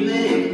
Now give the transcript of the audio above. Amen.